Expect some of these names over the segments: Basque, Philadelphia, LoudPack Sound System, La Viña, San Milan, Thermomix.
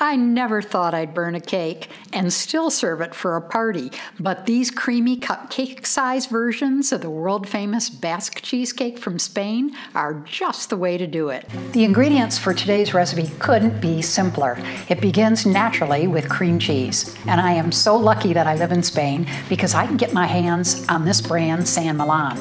I never thought I'd burn a cake and still serve it for a party, but these creamy cupcake-size versions of the world-famous Basque cheesecake from Spain are just the way to do it. The ingredients for today's recipe couldn't be simpler. It begins naturally with cream cheese, and I am so lucky that I live in Spain because I can get my hands on this brand, San Milan.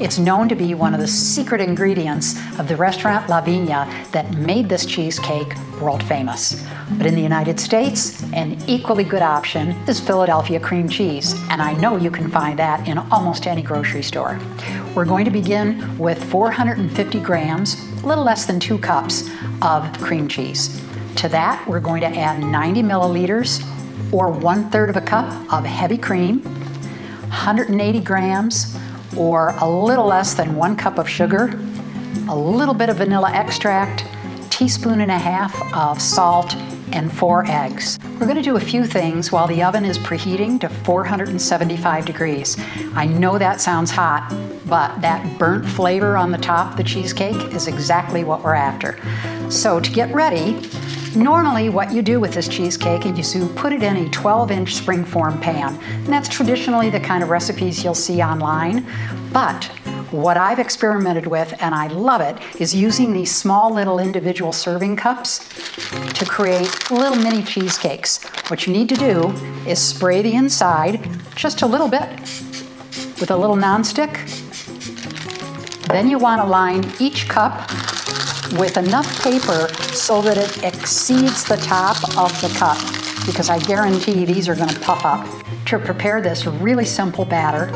It's known to be one of the secret ingredients of the restaurant La Viña that made this cheesecake world famous. But in the United States, an equally good option is Philadelphia cream cheese, and I know you can find that in almost any grocery store. We're going to begin with 450 grams, a little less than 2 cups, of cream cheese. To that, we're going to add 90 milliliters or 1/3 of a cup of heavy cream, 180 grams or a little less than 1 cup of sugar, a little bit of vanilla extract, 1.5 teaspoons of salt, and 4 eggs. We're going to do a few things while the oven is preheating to 475 degrees. I know that sounds hot, but that burnt flavor on the top of the cheesecake is exactly what we're after. So to get ready, normally what you do with this cheesecake is you put it in a 12-inch springform pan. And that's traditionally the kind of recipes you'll see online. But what I've experimented with, and I love it, is using these small little individual serving cups to create little mini cheesecakes. What you need to do is spray the inside just a little bit with a little nonstick. Then you want to line each cup with enough paper so that it exceeds the top of the cup, because I guarantee these are going to puff up. To prepare this really simple batter,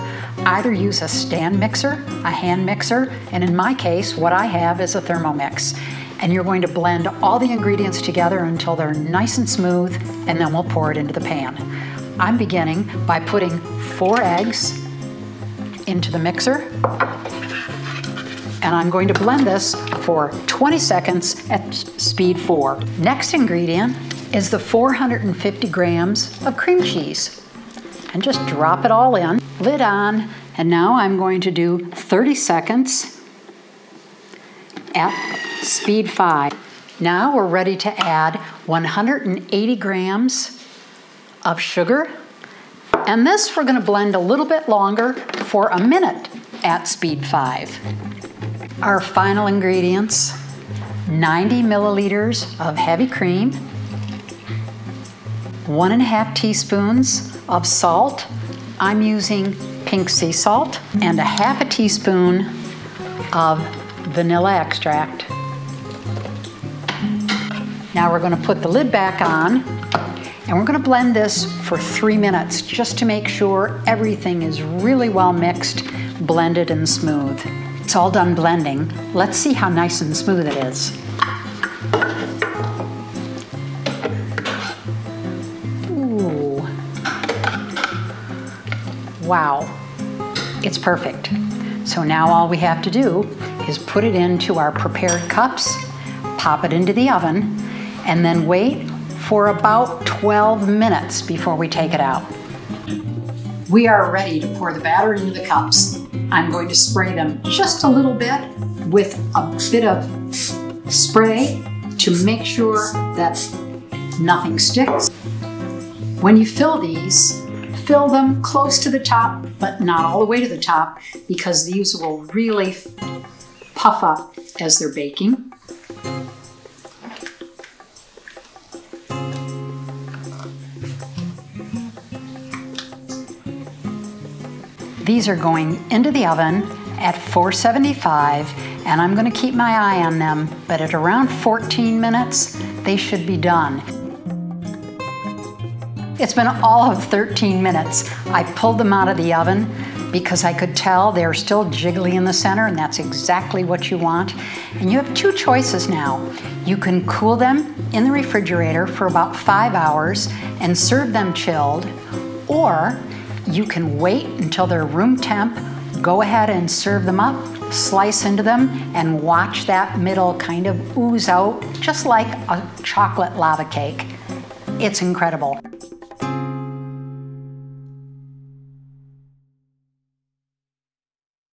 either use a stand mixer, a hand mixer, and in my case, what I have is a Thermomix. And you're going to blend all the ingredients together until they're nice and smooth, and then we'll pour it into the pan. I'm beginning by putting 4 eggs into the mixer. And I'm going to blend this for 20 seconds at speed 4. Next ingredient is the 450 grams of cream cheese. And just drop it all in, lid on, and now I'm going to do 30 seconds at speed 5. Now we're ready to add 180 grams of sugar. And this we're gonna blend a little bit longer for a minute at speed 5. Our final ingredients, 90 milliliters of heavy cream, 1.5 teaspoons of salt. I'm using pink sea salt, and 1/2 teaspoon of vanilla extract. Now we're going to put the lid back on, and we're going to blend this for 3 minutes just to make sure everything is really well mixed, blended, and smooth. It's all done blending. Let's see how nice and smooth it is. Ooh. Wow, it's perfect. So now all we have to do is put it into our prepared cups, pop it into the oven, and then wait for about 12 minutes before we take it out. We are ready to pour the batter into the cups. I'm going to spray them just a little bit with a bit of spray to make sure that nothing sticks. When you fill these, fill them close to the top, but not all the way to the top, because these will really puff up as they're baking. These are going into the oven at 475, and I'm going to keep my eye on them, but at around 14 minutes, they should be done. It's been all of 13 minutes. I pulled them out of the oven because I could tell they're still jiggly in the center, and that's exactly what you want. And you have 2 choices now. You can cool them in the refrigerator for about 5 hours and serve them chilled, or you can wait until they're room temp, go ahead and serve them up, slice into them, and watch that middle kind of ooze out, just like a chocolate lava cake. It's incredible.